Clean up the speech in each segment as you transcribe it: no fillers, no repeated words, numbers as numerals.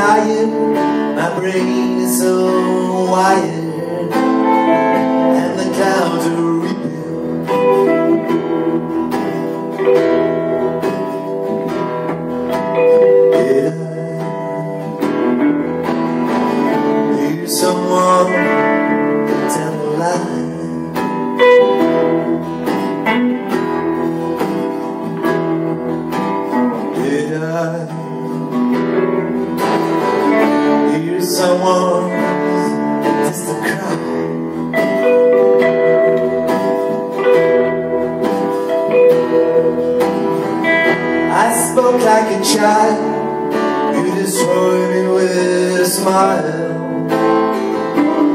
tired, my brain is so wired, and the clouds are rebuilt. Yeah. Hear someone tell a lie. Hear someone just a cry. I spoke like a child, you destroyed me with a smile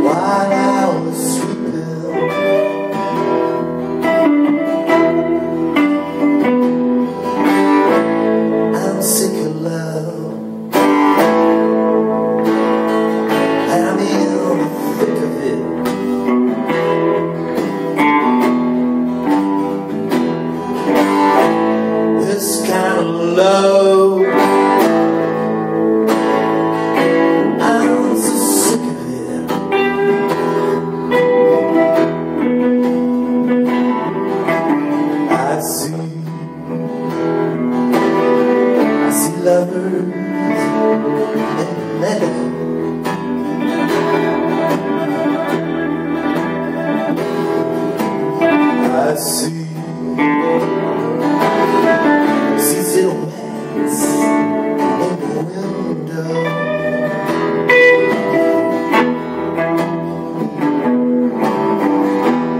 while I was sleeping. Low, I'm so sick of it. I see lovers and men. I see.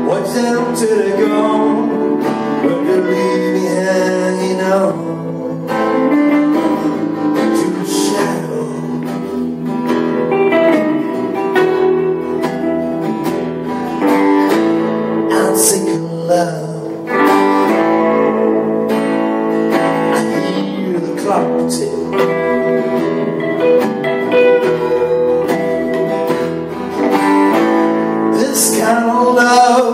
Watch them till they go, but they leave me hanging on to the shadow. I'm sick of love. I hear the clock tick. This kind of love.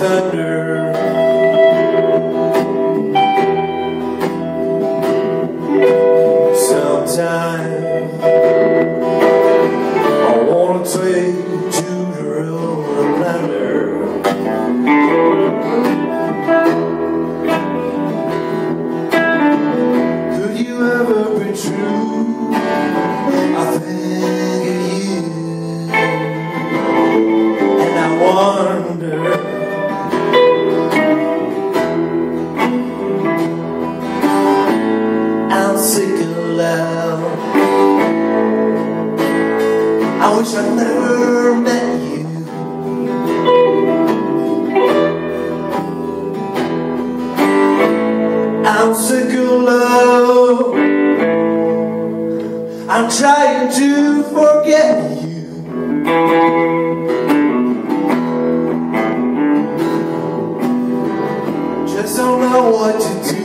Thunder. Sometimes I wanna take to the road of thunder. Could you ever be true? I think of you, and I wonder. I wish I never met you. I'm sick of love. I'm trying to forget you. Just don't know what to do.